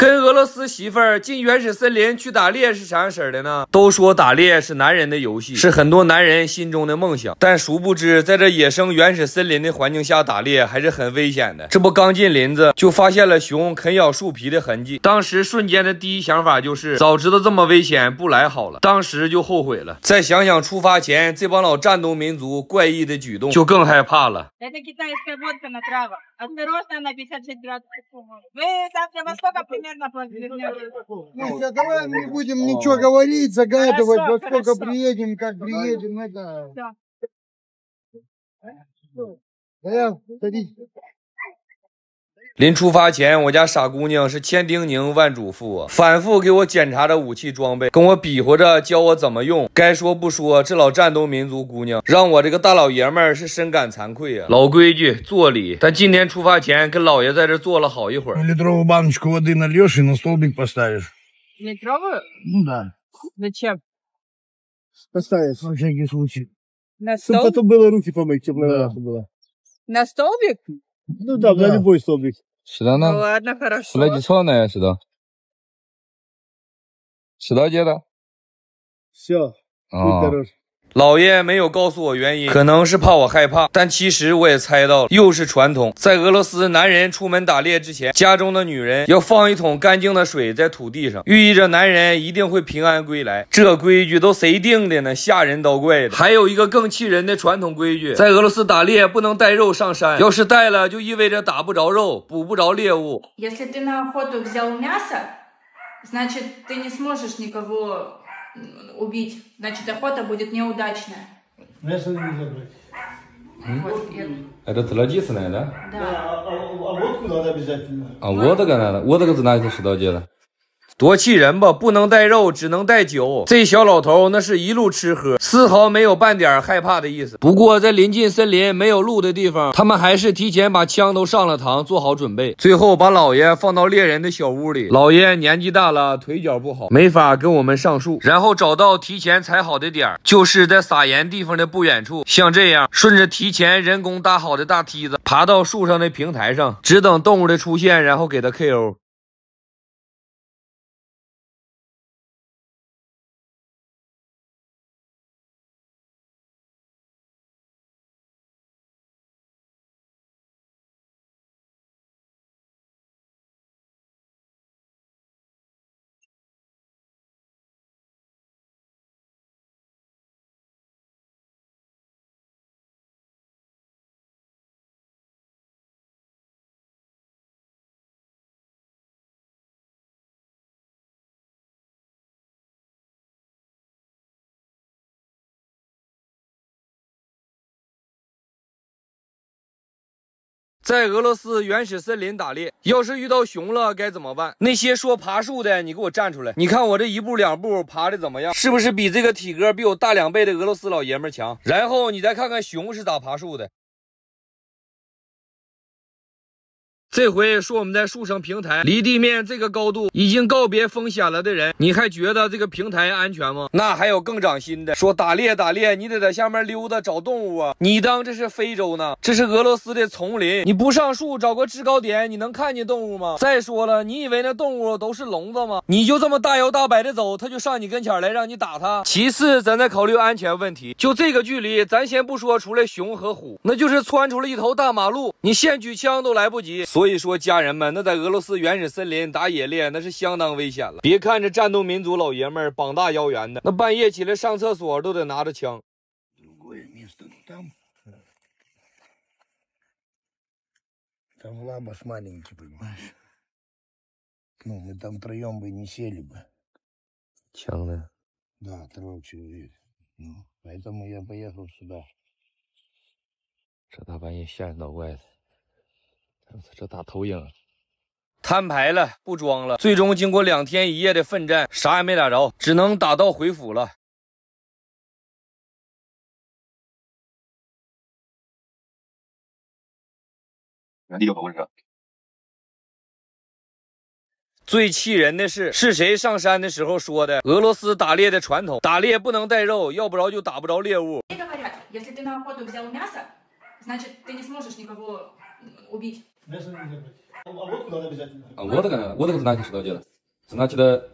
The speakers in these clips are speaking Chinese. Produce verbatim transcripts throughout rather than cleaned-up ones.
跟俄罗斯媳妇儿进原始森林去打猎是啥样式的呢？都说打猎是男人的游戏，是很多男人心中的梦想，但殊不知在这野生原始森林的环境下打猎还是很危险的。这不刚进林子就发现了熊啃咬树皮的痕迹，当时瞬间的第一想法就是早知道这么危险不来好了，当时就后悔了。再想想出发前这帮老战斗民族怪异的举动，就更害怕了。Давай не будем ничего говорить, загадывать, во сколько приедем, как приедем, это... Да, садись. 临出发前，我家傻姑娘是千叮咛万嘱咐我，反复给我检查着武器装备，跟我比划着教我怎么用。该说不说，这老战斗民族姑娘让我这个大老爷们儿是深感惭愧啊。老规矩，做礼。但今天出发前，跟老爷在这坐了好一会儿。Литровую баночку воды нальешь и на столбик поставишь. Литровую? Ну да. Зачем? Поставишь на всякий случай. На столбик? Потом было руки помыть, теплая была. На столбик? Ну да, на любой столбик. Сюда надо. Ну ладно, хорошо. Сюда, сюда. Сюда где-то. Все. Будь здоров. 老爷没有告诉我原因，可能是怕我害怕，但其实我也猜到了，又是传统。在俄罗斯，男人出门打猎之前，家中的女人要放一桶干净的水在土地上，寓意着男人一定会平安归来。这规矩都谁定的呢？吓人倒怪的。还有一个更气人的传统规矩，在俄罗斯打猎不能带肉上山，要是带了就意味着打不着肉，捕不着猎物。Если ты на охоту взял мясо, значит ты не сможешь никого убить, значит охота будет неудачная. Мясо нельзя брать. Это традиционное, да? Да. А водку надо обязательно. А водка надо? Водка значит сюда дело. 多气人吧，不能带肉，只能带酒。这小老头那是一路吃喝，丝毫没有半点害怕的意思。不过在临近森林没有路的地方，他们还是提前把枪都上了膛，做好准备。最后把老爷放到猎人的小屋里，老爷年纪大了，腿脚不好，没法跟我们上树。然后找到提前踩好的点，就是在撒盐地方的不远处。像这样，顺着提前人工搭好的大梯子，爬到树上的平台上，只等动物的出现，然后给它 K O。 在俄罗斯原始森林打猎，要是遇到熊了该怎么办？那些说爬树的，你给我站出来！你看我这一步两步爬的怎么样？是不是比这个体格比我大两倍的俄罗斯老爷们强？然后你再看看熊是咋爬树的。 这回说我们在树上平台，离地面这个高度已经告别风险了的人，你还觉得这个平台安全吗？那还有更长心的，说打猎打猎，你得在下面溜达找动物啊！你当这是非洲呢？这是俄罗斯的丛林，你不上树找个制高点，你能看见动物吗？再说了，你以为那动物都是笼子吗？你就这么大摇大摆的走，它就上你跟前来让你打它。其次，咱再考虑安全问题。就这个距离，咱先不说除了熊和虎，那就是窜出了一头大马路，你现举枪都来不及。 所以说，家人们，那在俄罗斯原始森林打野猎，那是相当危险了。别看这战斗民族老爷们儿膀大腰圆的，那半夜起来上厕所都得拿着枪。枪呢？ 这大半夜吓人倒怪的。 这打投影，摊牌了，不装了。最终经过两天一夜的奋战，啥也没打着，只能打道回府了。 原地就跑过去了。 最气人的是，是谁上山的时候说的？俄罗斯打猎的传统，打猎不能带肉，要不然就打不着猎物。 Значит, ты не сможешь никого убить. 我我这个是哪天拾到的了？是哪去的？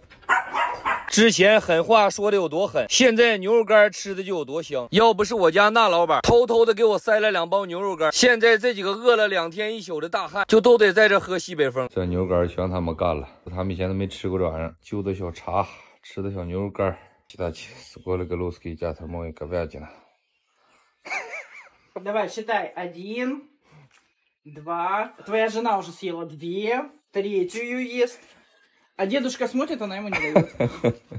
之前狠话说的有多狠，现在牛肉干吃的就有多香。要不是我家那老板偷偷的给我塞了两包牛肉干，现在这几个饿了两天一宿的大汉就都得在这喝西北风。这牛肉干全他们干了，他们以前都没吃过这玩意儿。就的小茶，吃的小牛肉干。其他去，是过了个路是给家他们给外进了。Давай считай один, два. Твоя жена уже съела две, третью ест. А дедушка смотрит, она ему не дает.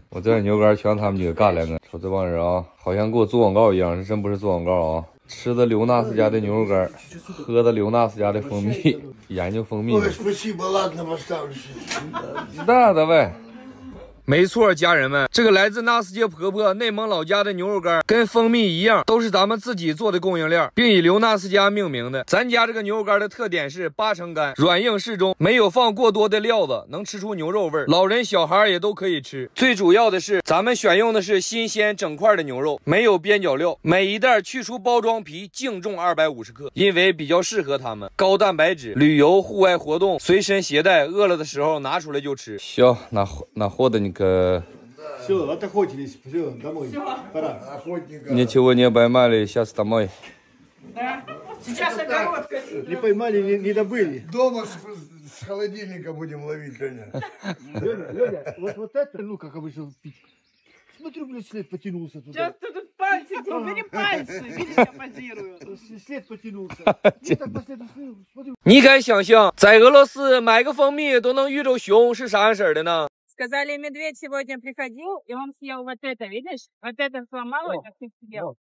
我这牛肝全他们几个干来的。说这帮人啊，好像给我做广告一样，这真不是做广告啊。吃的刘纳斯家的牛肉干，喝的刘纳斯家的蜂蜜，研究蜂蜜。那的喂。没错，家人们，这个来自纳斯街婆婆内蒙老家的牛肉干跟蜂蜜一样，都是咱们自己做的供应链，并以刘纳斯家命名的。咱家这个牛肉干的特点是八成干，软硬适中，没有放过多的料子，能吃出牛肉味儿，老人小孩也都可以吃。最主要的是，咱们选用的是新鲜整块的牛肉，没有边角料，每一袋去除包装皮净重二百五十克，因为比较适合他们高蛋白质、旅游、户外活动随身携带，饿了的时候拿出来就吃。行，那那货的你。个，你сегодня поймали, сейчас домой. Да, сейчас огородка. Не поймали, не, не добыли. Дома с, с холодильника будем ловить, Леня. Леня, Леня, вот, вот это, ну как обычно пить. Смотрю, блядь, след потянулся туда. Сейчас ты тут пальцы, убери пальцы, видишь, я позирую. След потянулся. Я так по следу смотрю. 你敢想象，在俄罗斯买个蜂蜜都能遇着熊是啥样式的呢？Сказали, медведь сегодня приходил, и он съел вот это, видишь? Вот это сломалось, а ты съел.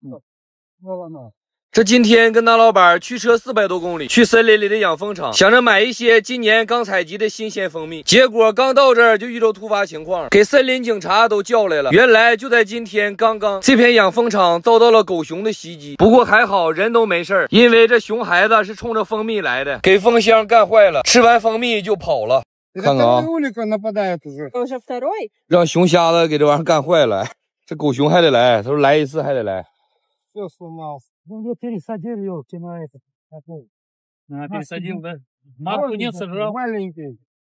这今天跟大老板驱车四百多公里去森林里的养蜂场，想着买一些今年刚采集的新鲜蜂蜜，结果刚到这儿就遇到突发情况，给森林警察都叫来了。原来就在今天刚刚，这片养蜂场遭到了狗熊的袭击，不过还好人都没事儿，因为这熊孩子是冲着蜂蜜来的，给蜂箱干坏了，吃完蜂蜜就跑了。看看啊，让熊瞎子给这玩意儿干坏了，这狗熊还得来，他说来一次还得来。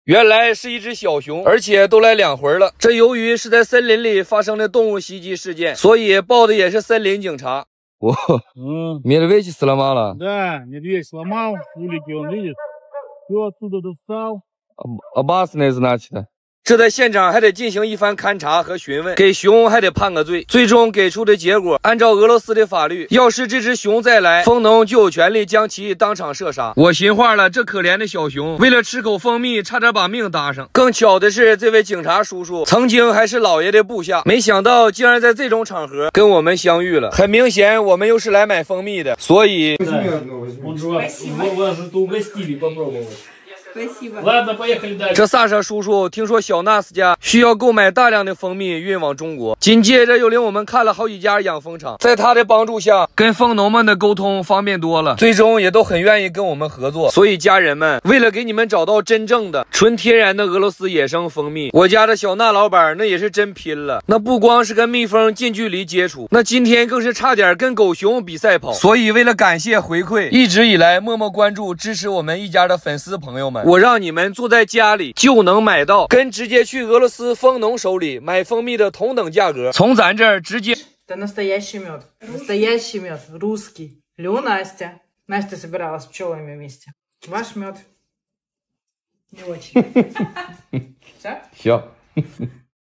原来是一只小熊，而且都来两回了。这由于是在森林里发生的动物袭击事件，所以报的也是森林警察。我，嗯，медведь сломала。Да, медведь сломал, улетел, он видит, все оттуда достал。Опасное значит. 这在现场还得进行一番勘察和询问，给熊还得判个罪。最终给出的结果，按照俄罗斯的法律，要是这只熊再来，蜂农就有权利将其当场射杀。我寻话了，这可怜的小熊为了吃口蜂蜜，差点把命搭上。更巧的是，这位警察叔叔曾经还是老爷的部下，没想到竟然在这种场合跟我们相遇了。很明显，我们又是来买蜂蜜的，所以。这萨舍叔叔听说小纳斯家需要购买大量的蜂蜜运往中国，紧接着又领我们看了好几家养蜂场，在他的帮助下，跟蜂农们的沟通方便多了，最终也都很愿意跟我们合作。所以家人们，为了给你们找到真正的纯天然的俄罗斯野生蜂蜜，我家的小纳老板那也是真拼了，那不光是跟蜜蜂近距离接触，那今天更是差点跟狗熊比赛跑。所以为了感谢回馈，一直以来默默关注支持我们一家的粉丝朋友们，我让你们坐在家里就能买到跟直接去俄罗斯蜂农手里买蜂蜜的同等价格，从咱这儿直接。Это настоящий мед, настоящий мед, русский. Лю Настя, Настя собиралась с пчелами вместе. Ваш мед не очень. Все.